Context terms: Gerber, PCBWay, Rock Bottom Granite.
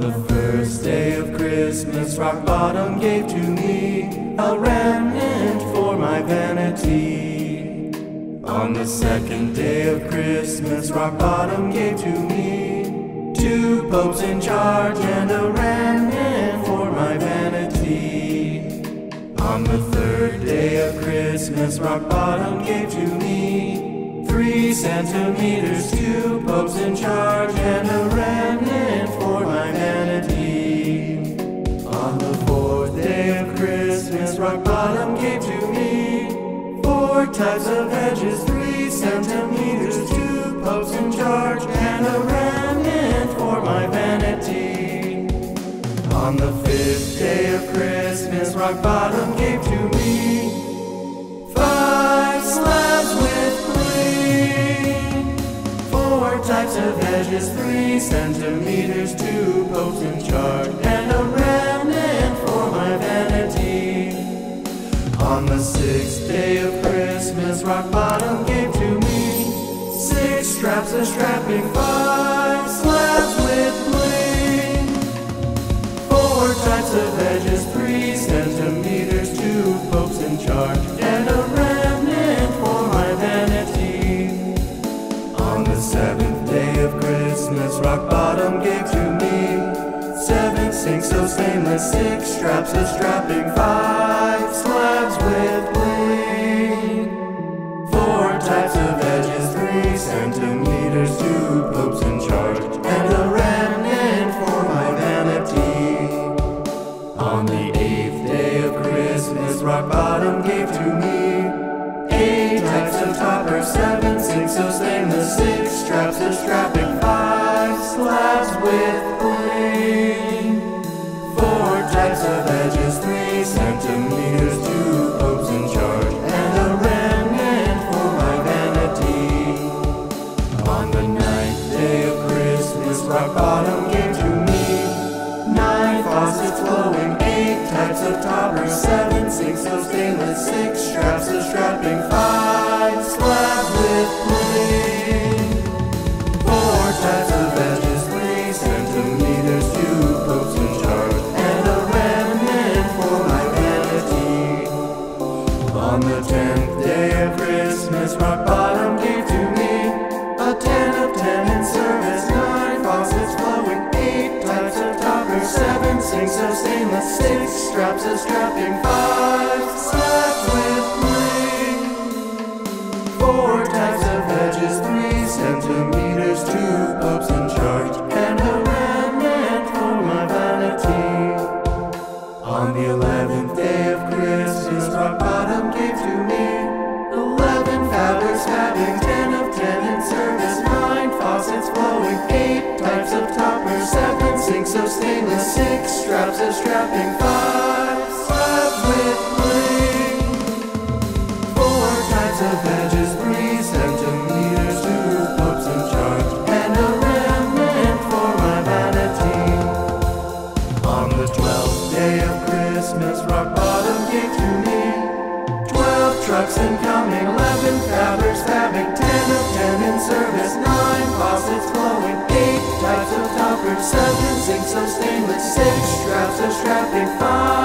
On the first day of Christmas, Rock Bottom gave to me a remnant for my vanity. On the second day of Christmas, Rock Bottom gave to me two popes in charge and a remnant for my vanity. On the third day of Christmas, Rock Bottom gave to me 3 centimeters, two popes in charge and a remnant for my vanity. On the fourth day of Christmas, Rock Bottom gave to me 4 types of hedges, 3 centimeters, two popes in charge and a remnant for my vanity. On the fifth day of Christmas, Rock Bottom gave to me 5 slabs with bling, 4 types of hedges, 3 centimeters, two popes in charge, and a remnant for my vanity. On the sixth day of Christmas, Rock Bottom gave to me 6 straps of strapping, 5 slabs with bling, 4 types of hedges, 3 centimeters, two popes in charge, and a remnant for my vanity. On the 7th day of Christmas, Rock Bottom gave to me 7 sinks of stainless, 6 straps of strapping, 5 slabs with bling, 4 types of edges, 3 centimeters, two popes in charge, and a remnant for my vanity. On the 8th day of Christmas, Rock Bottom gave to me 8 types of topper, 7 sinks of stainless, 6 straps of strapping, 5 slabs with bling, 4 types of edges, 3 centimeters, two popes in charge, and a remnant for my vanity. On the 9th day of Christmas, Rock Bottom gave to me 9 faucets flowing, 8 types of toppers, 7 sinks of stainless, 6 straps of strapping, 5 slabs with bling, 4 types of edges, 3 centimeters, two popes in charge, and a remnant for my vanity. On the 10th day of Christmas, Rock Bottom gave to me a 10 of 10 in service, 9 faucets flowing, 8 types of toppers, 7 sinks of stainless, 6 straps of strapping, 5 slabs with bling, 4 types of edges, 3 centimeters, two popes in charge, and a remnant for my vanity. On the 11th day of Christmas, Rock Bottom gave to me 11 fabrics having 10 of 10 in service, 9 faucets flowing, 8 types of toppers, 7 sinks of stainless, 6 straps of strapping, 5 slabs with bling, 4 types of edges, 3 centimeters, two popes in charge, and a remnant for my vanity. On the 12th day of Christmas, Rock Bottom gave to me 12 trucks incoming, 11 fabrics fabbing, 10 of 10 in service, 9 faucets flowing, 8 types of toppers, 7 sinks of stainless, 6 straps of strapping, 5